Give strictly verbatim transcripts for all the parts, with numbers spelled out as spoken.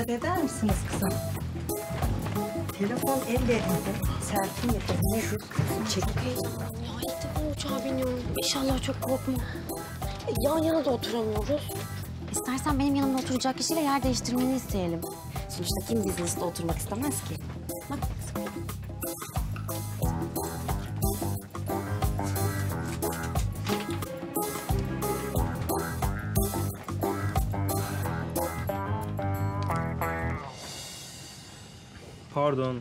müsaade eder misiniz kızım? Telefon ellerinde, serpil yeterli mevcut. Çekil. Ya işte bu uçağa biniyorum. İnşallah çok korkma. E, yan yana da oturamıyoruz. İstersen benim yanımda oturacak kişiyle yer değiştirmeni isteyelim. Sonuçta kim bizim üstte oturmak istemez ki? Bak. Pardon.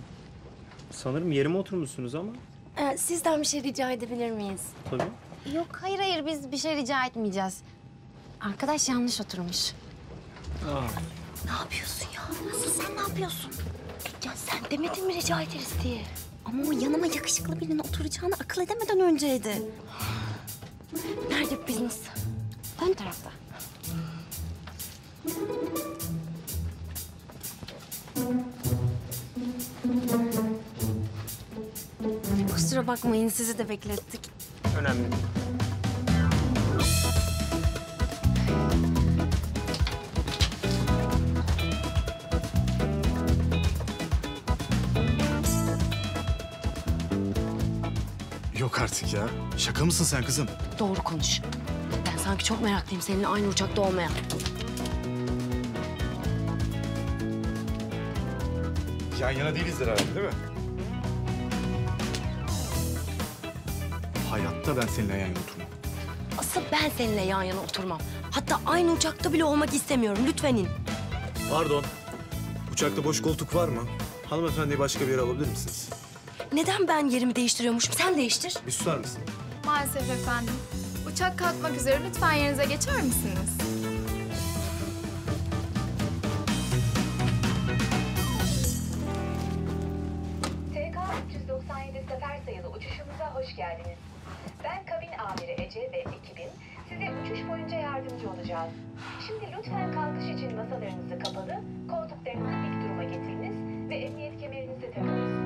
Sanırım yerime oturmuşsunuz ama. Ee, sizden bir şey rica edebilir miyiz? Tabii. Yok, hayır hayır. Biz bir şey rica etmeyeceğiz. Arkadaş yanlış oturmuş. Aa. Ne yapıyorsun ya? Nasıl sen ne yapıyorsun? Ya sen demedin mi rica ederiz diye? Ama o yanıma yakışıklı birinin oturacağını akıl edemeden önceydi. Nerede bizimiz? Ön tarafta. Kusura bakmayın, sizi de beklettik. Önemli. Yok artık ya. Şaka mısın sen kızım? Doğru konuş. Ben sanki çok meraklıyım seninle aynı uçakta olmaya. Yan yana değilizdir herhalde, değil mi? Hayatta ben seninle yan yana oturmam. Asıl ben seninle yan yana oturmam. Hatta aynı uçakta bile olmak istemiyorum. Lütfen in. Pardon. Uçakta boş koltuk var mı? Hanımefendiyi başka bir yere alabilir misiniz? Neden ben yerimi değiştiriyormuşum? Sen değiştir. Bir susar mısın? Maalesef efendim. Uçak kalkmak üzere. Lütfen yerinize geçer misiniz? T K üç yüz doksan yedi sefer sayılı uçuşumuza hoş geldiniz. Ben kabin amiri Ece ve ekibim size uçuş boyunca yardımcı olacağız. Şimdi lütfen kalkış için masalarınızı kapalı, koltuklarınızı dik duruma getiriniz ve emniyet kemerinizi takınız.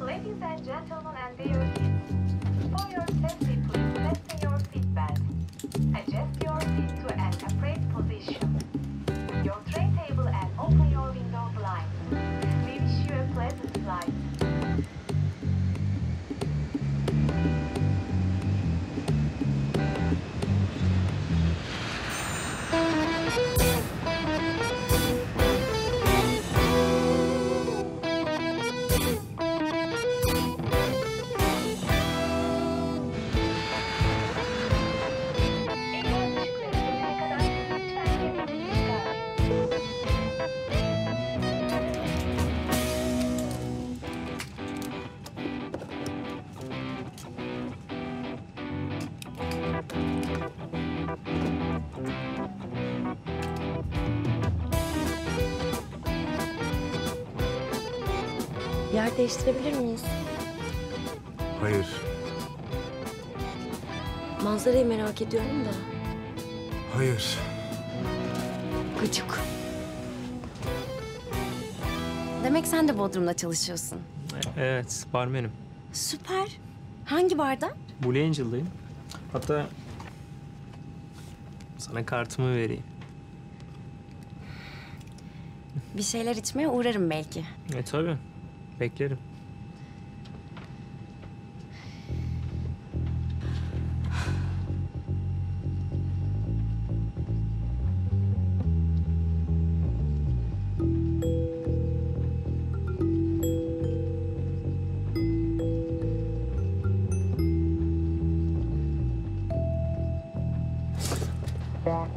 Ladies and gentlemen and dear kids, for your safety, please fasten your seatbelt. Adjust your seat to an upright position. Your tray table and open your window blinds. We wish you a pleasant flight. Yer değiştirebilir miyiz? Hayır. Manzarayı merak ediyorum da. Hayır. Gıcık. Demek sen de Bodrum'da çalışıyorsun. Evet, barmenim. Süper. Hangi barda? Blue Angel'dayım. Hatta sana kartımı vereyim. Bir şeyler içmeye uğrarım belki. E tabii. Beklerim. Ne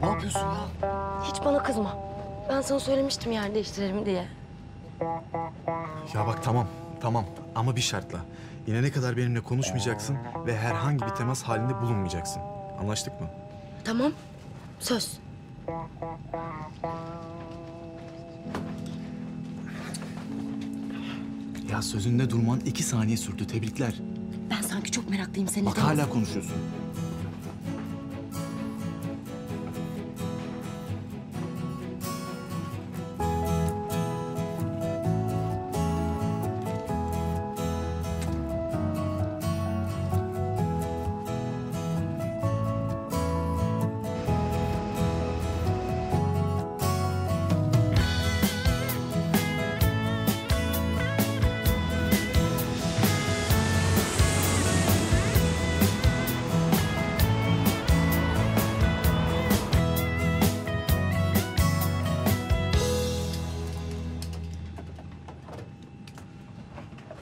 yapıyorsun ya? Hiç bana kızma. Ben sana söylemiştim yer değiştirelim diye. Ya bak tamam, tamam ama bir şartla. Yine ne kadar benimle konuşmayacaksın ve herhangi bir temas halinde bulunmayacaksın. Anlaştık mı? Tamam, söz. Ya sözünde durman iki saniye sürdü, tebrikler. Ben sanki çok meraklıyım seninle. Bak hala konuşuyorsun.